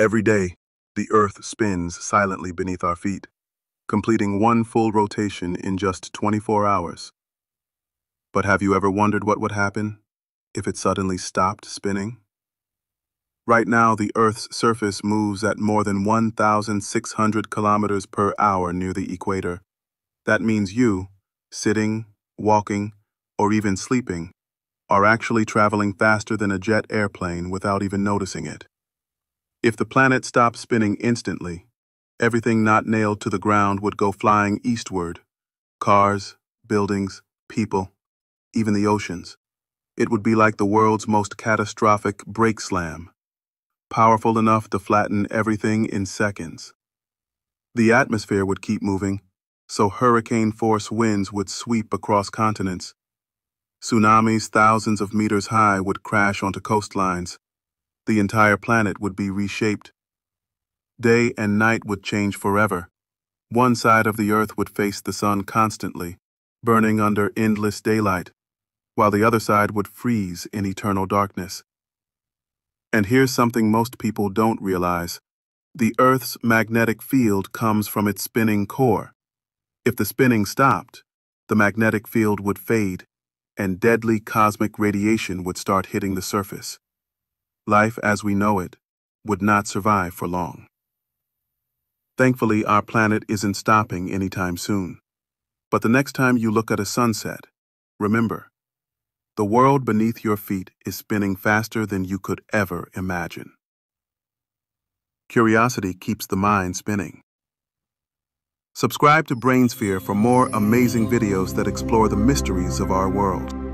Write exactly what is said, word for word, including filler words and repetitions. Every day, the Earth spins silently beneath our feet, completing one full rotation in just twenty-four hours. But have you ever wondered what would happen if it suddenly stopped spinning? Right now, the Earth's surface moves at more than one thousand six hundred kilometers per hour near the equator. That means you, sitting, walking, or even sleeping, are actually traveling faster than a jet airplane without even noticing it. If the planet stopped spinning instantly, everything not nailed to the ground would go flying eastward. Cars, buildings, people, even the oceans. It would be like the world's most catastrophic brake slam, powerful enough to flatten everything in seconds. The atmosphere would keep moving, so hurricane-force winds would sweep across continents. Tsunamis thousands of meters high would crash onto coastlines. The entire planet would be reshaped. Day and night would change forever. One side of the Earth would face the sun constantly, burning under endless daylight, while the other side would freeze in eternal darkness. And here's something most people don't realize. The Earth's magnetic field comes from its spinning core. If the spinning stopped, the magnetic field would fade, and deadly cosmic radiation would start hitting the surface. Life as we know it would not survive for long. Thankfully, our planet isn't stopping anytime soon. But the next time you look at a sunset, remember, the world beneath your feet is spinning faster than you could ever imagine. Curiosity keeps the mind spinning. Subscribe to BrainSphere for more amazing videos that explore the mysteries of our world.